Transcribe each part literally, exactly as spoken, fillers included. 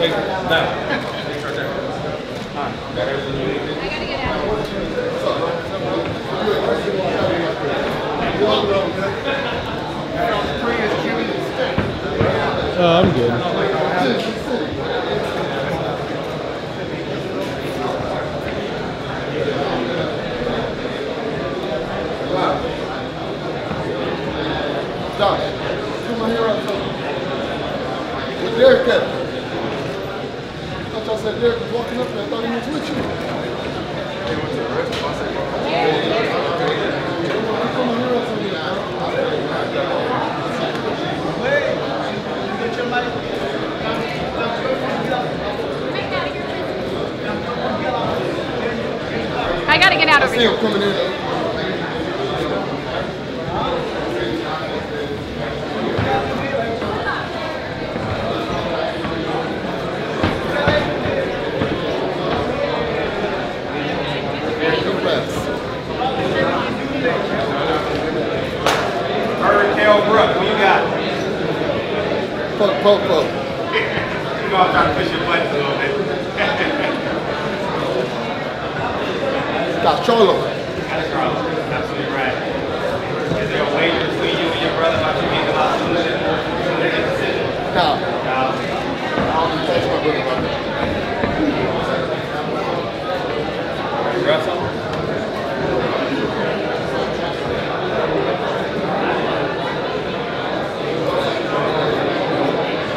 Wait, no. Wait for a second. I gotta get out. Oh, I'm good. Stop. Come on here on top. With Derek Kevin. I said Derek was walking up and I thought he was with you. I gotta get out of here. I see him coming in. Poke, poke, poke. You know I'm trying to push your buttons a little bit. That's Charlo. That's Charlo. Absolutely right. Is there a wager between you and your brother about you being a lot sooner than that decision? No. No. I don't touch my brother about that. Are you grab something?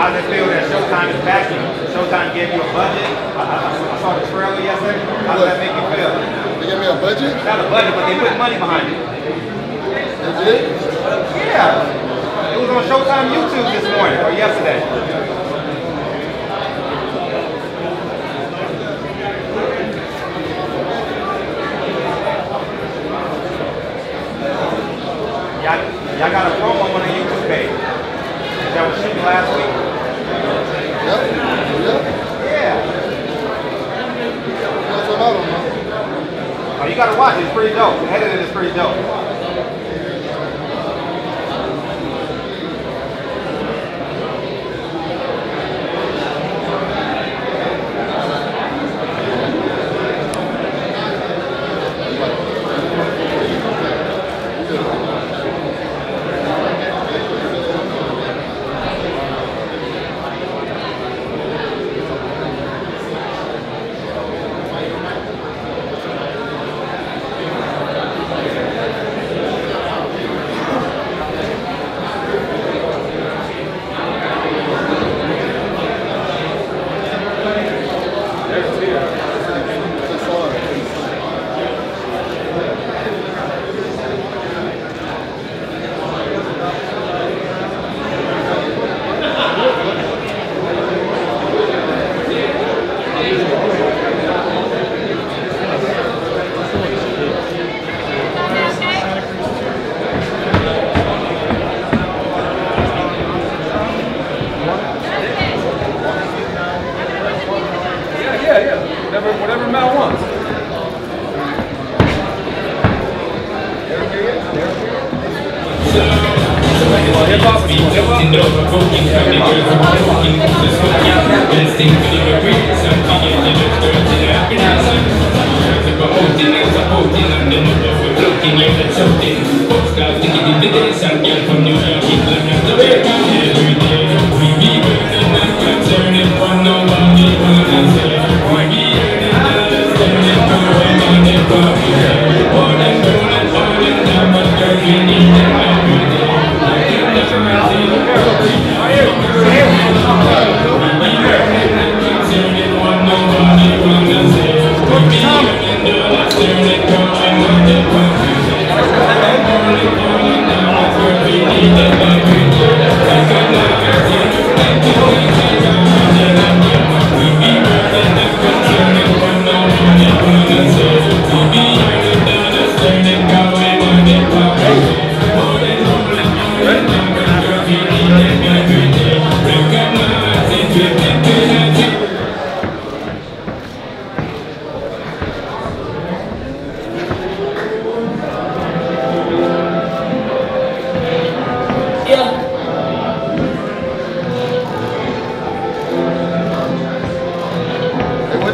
How does it feel that Showtime is backing? Showtime gave you a budget. I, I, I saw the trailer yesterday. How does that make you feel? They gave me a budget? Not a budget, but they put money behind it. They did? Yeah. It was on Showtime YouTube this morning, or yesterday. Y'all got a promo on the YouTube page. That was shooting last week. Oh, you gotta watch it, it's pretty dope. The head of it is pretty dope. Yeah.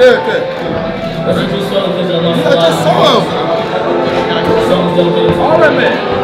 did, did. But I just saw them. I just saw them. All of it.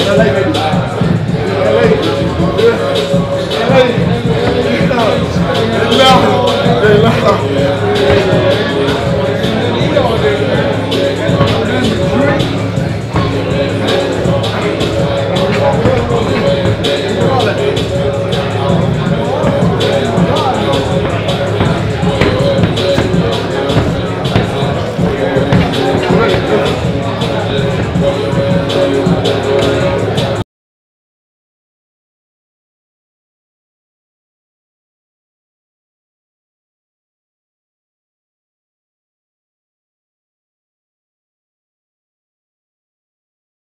I like it.